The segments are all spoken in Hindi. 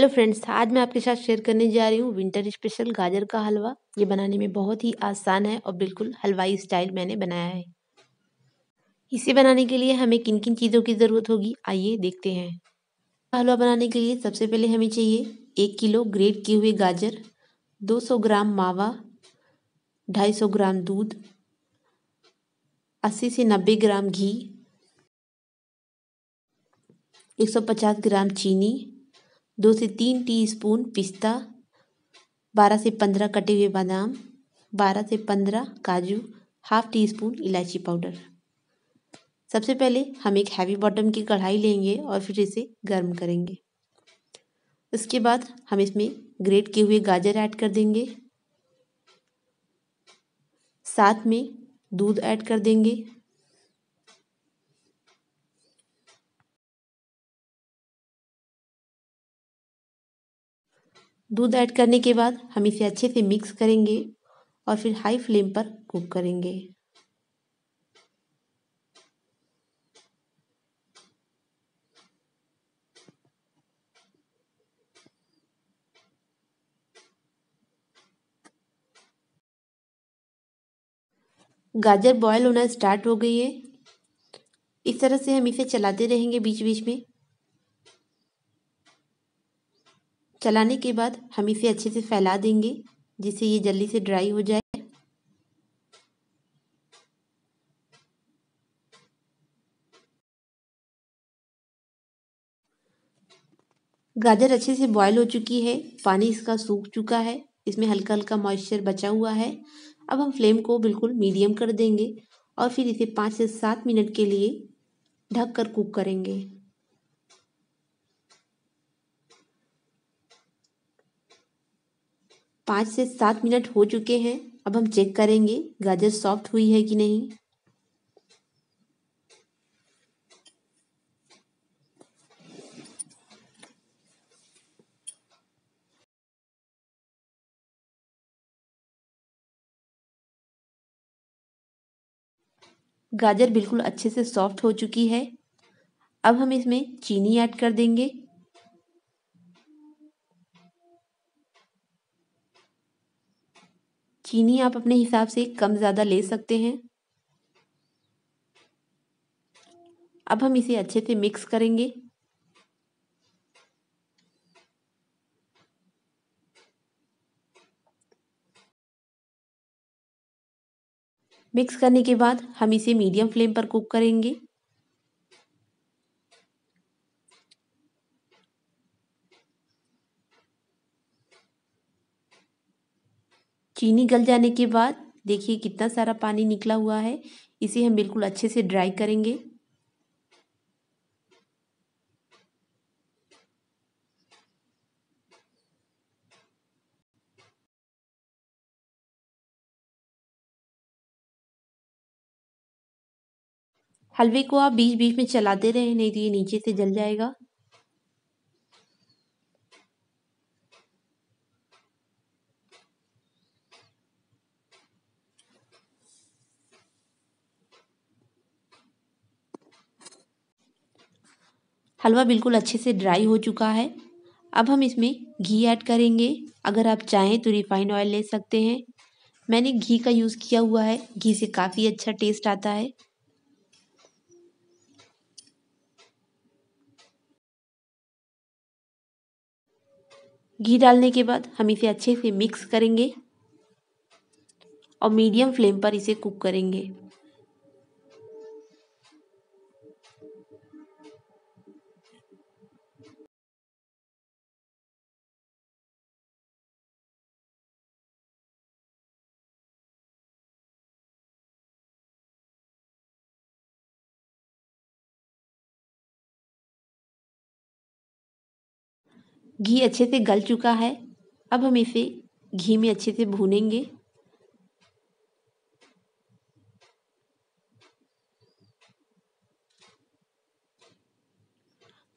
हेलो फ्रेंड्स, आज मैं आपके साथ शेयर करने जा रही हूँ विंटर स्पेशल गाजर का हलवा। ये बनाने में बहुत ही आसान है और बिल्कुल हलवाई स्टाइल मैंने बनाया है। इसे बनाने के लिए हमें किन किन चीज़ों की ज़रूरत होगी, आइए देखते हैं। हलवा बनाने के लिए सबसे पहले हमें चाहिए 1 किलो ग्रेट किए हुए गाजर, 200 ग्राम मावा, 250 ग्राम दूध, 80 से 90 ग्राम घी, 150 ग्राम चीनी, 2 से 3 टीस्पून पिस्ता, 12 से 15 कटे हुए बादाम, 12 से 15 काजू, हाफ टी स्पून इलायची पाउडर। सबसे पहले हम एक हैवी बॉटम की कढ़ाई लेंगे और फिर इसे गर्म करेंगे। उसके बाद हम इसमें ग्रेट किए हुए गाजर ऐड कर देंगे, साथ में दूध ऐड कर देंगे। दूध ऐड करने के बाद हम इसे अच्छे से मिक्स करेंगे और फिर हाई फ्लेम पर कुक करेंगे। गाजर बॉयल होना स्टार्ट हो गई है। इस तरह से हम इसे चलाते रहेंगे बीच बीच में। चलाने के बाद हम इसे अच्छे से फैला देंगे जिससे ये जल्दी से ड्राई हो जाए। गाजर अच्छे से बॉयल हो चुकी है, पानी इसका सूख चुका है, इसमें हल्का हल्का मॉइस्चर बचा हुआ है। अब हम फ्लेम को बिल्कुल मीडियम कर देंगे और फिर इसे 5 से 7 मिनट के लिए ढक कर कुक करेंगे। पाँच से 7 मिनट हो चुके हैं। अब हम चेक करेंगे गाजर सॉफ्ट हुई है कि नहीं। गाजर बिल्कुल अच्छे से सॉफ्ट हो चुकी है। अब हम इसमें चीनी ऐड कर देंगे। चीनी आप अपने हिसाब से कम ज़्यादा ले सकते हैं। अब हम इसे अच्छे से मिक्स करेंगे। मिक्स करने के बाद हम इसे मीडियम फ्लेम पर कुक करेंगे। चीनी गल जाने के बाद देखिए कितना सारा पानी निकला हुआ है। इसे हम बिल्कुल अच्छे से ड्राई करेंगे। हलवे को आप बीच बीच में चलाते रहें, नहीं तो ये नीचे से जल जाएगा। हलवा बिल्कुल अच्छे से ड्राई हो चुका है। अब हम इसमें घी ऐड करेंगे। अगर आप चाहें तो रिफाइंड ऑयल ले सकते हैं। मैंने घी का यूज़ किया हुआ है, घी से काफ़ी अच्छा टेस्ट आता है। घी डालने के बाद हम इसे अच्छे से मिक्स करेंगे और मीडियम फ्लेम पर इसे कुक करेंगे। घी अच्छे से गल चुका है। अब हम इसे घी में अच्छे से भूनेंगे।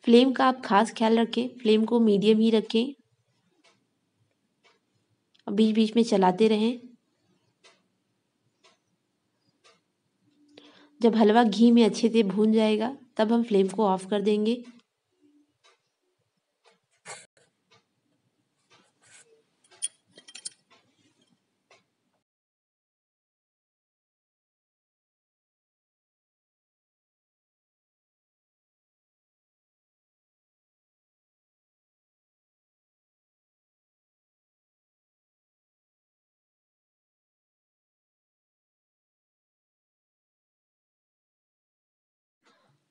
फ्लेम का आप खास ख्याल रखें, फ्लेम को मीडियम ही रखें और बीच बीच में चलाते रहें। जब हलवा घी में अच्छे से भून जाएगा तब हम फ्लेम को ऑफ कर देंगे।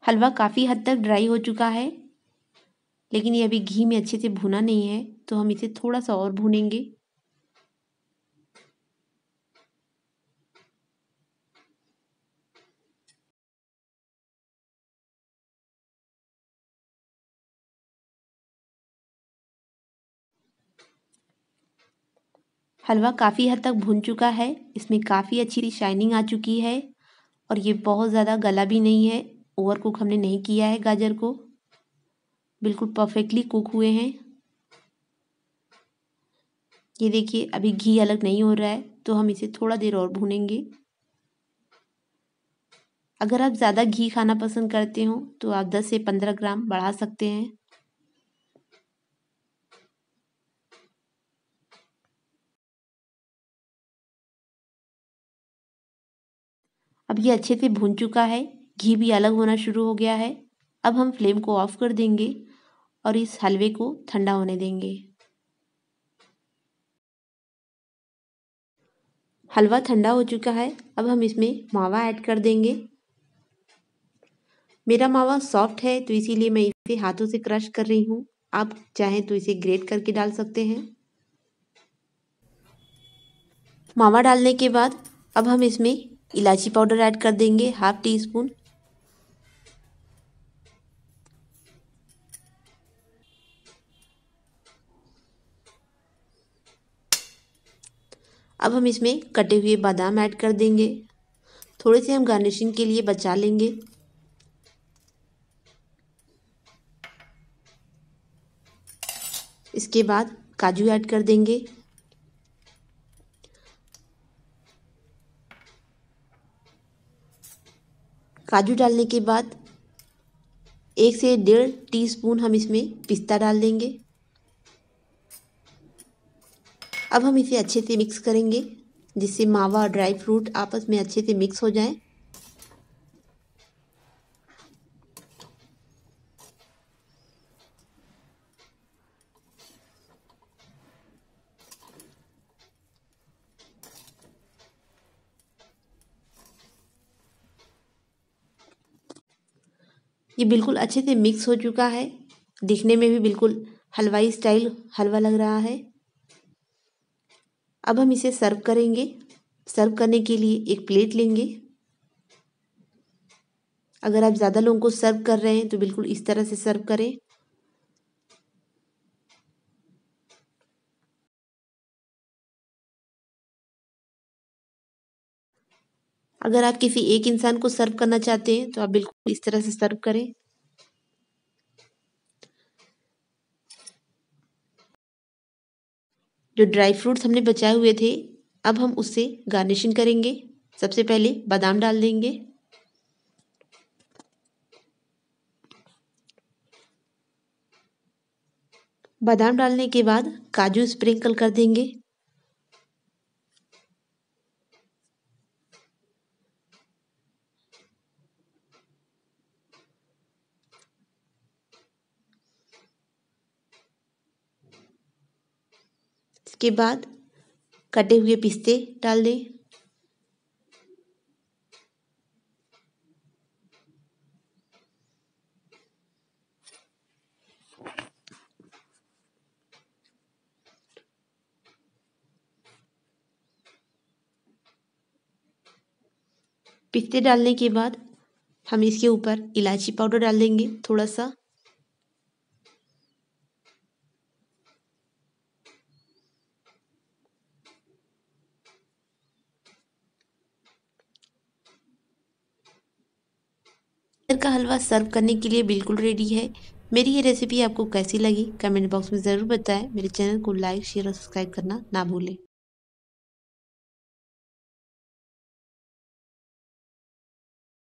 हलवा काफ़ी हद तक ड्राई हो चुका है, लेकिन ये अभी घी में अच्छे से भुना नहीं है, तो हम इसे थोड़ा सा और भूनेंगे। हलवा काफ़ी हद तक भुन चुका है, इसमें काफ़ी अच्छी शाइनिंग आ चुकी है और ये बहुत ज़्यादा गला भी नहीं है, ओवर कुक हमने नहीं किया है। गाजर को बिल्कुल परफेक्टली कुक हुए हैं। ये देखिए अभी घी अलग नहीं हो रहा है, तो हम इसे थोड़ा देर और भूनेंगे। अगर आप ज़्यादा घी खाना पसंद करते हो तो आप 10 से 15 ग्राम बढ़ा सकते हैं। अब ये अच्छे से भून चुका है, घी भी अलग होना शुरू हो गया है। अब हम फ्लेम को ऑफ कर देंगे और इस हलवे को ठंडा होने देंगे। हलवा ठंडा हो चुका है, अब हम इसमें मावा ऐड कर देंगे। मेरा मावा सॉफ्ट है, तो इसीलिए मैं इसे हाथों से क्रश कर रही हूँ। आप चाहें तो इसे ग्रेट करके डाल सकते हैं। मावा डालने के बाद अब हम इसमें इलायची पाउडर ऐड कर देंगे, 1/2 टीस्पून। अब हम इसमें कटे हुए बादाम ऐड कर देंगे। थोड़े से हम गार्निशिंग के लिए बचा लेंगे। इसके बाद काजू ऐड कर देंगे। काजू डालने के बाद 1 से 1.5 टीस्पून हम इसमें पिस्ता डाल देंगे। अब हम इसे अच्छे से मिक्स करेंगे, जिससे मावा और ड्राई फ्रूट आपस में अच्छे से मिक्स हो जाए। ये बिल्कुल अच्छे से मिक्स हो चुका है, दिखने में भी बिल्कुल हलवाई स्टाइल हलवा लग रहा है। अब हम इसे सर्व करेंगे। सर्व करने के लिए एक प्लेट लेंगे। अगर आप ज़्यादा लोगों को सर्व कर रहे हैं तो बिल्कुल इस तरह से सर्व करें। अगर आप किसी एक इंसान को सर्व करना चाहते हैं तो आप बिल्कुल इस तरह से सर्व करें। जो ड्राई फ्रूट्स हमने बचाए हुए थे, अब हम उससे गार्निशिंग करेंगे। सबसे पहले बादाम डाल देंगे। बादाम डालने के बाद काजू स्प्रिंकल कर देंगे। के बाद कटे हुए पिस्ते डाल दें। पिस्ते डालने के बाद हम इसके ऊपर इलायची पाउडर डाल देंगे, थोड़ा सा। का हलवा सर्व करने के लिए बिल्कुल रेडी है। मेरी ये रेसिपी आपको कैसी लगी कमेंट बॉक्स में ज़रूर बताएं। मेरे चैनल को लाइक, शेयर और सब्सक्राइब करना ना भूलें।